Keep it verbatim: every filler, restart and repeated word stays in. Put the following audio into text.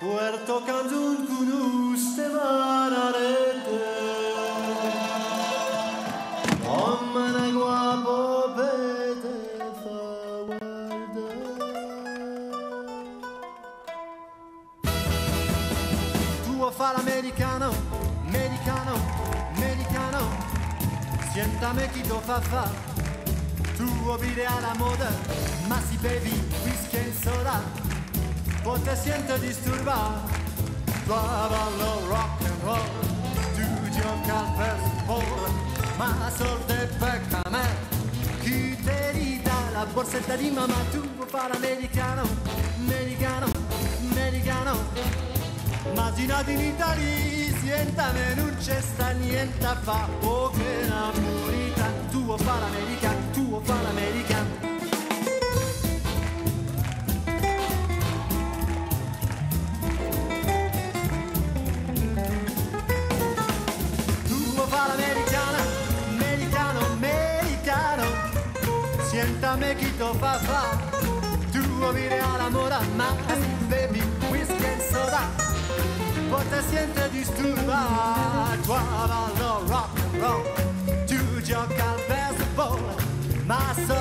Puerto Cancún con usted van a rete Hombre de guapo vete fa guarda Tu a far americano, americano, americano Siéntame quito fa fa Tu vive a la moda Ma si bevi whisky en soda O te sientes disturbar Trabalho rock and roll Tu gioca al baseball Ma sorte pecame Chi te ridà la borsetta di mamma Tu vuoi fare americano Americano, americano Immaginati in Italia Sientame non c'è sta niente a fa Oh che napolita Tu vuoi fare americano Tu vuoi fare americano Siéntame quito papá, tú vive a la moda más, baby whisky en soda, vos te sientes disturbar, tu hablas rock and roll, tú juegas al baseball, más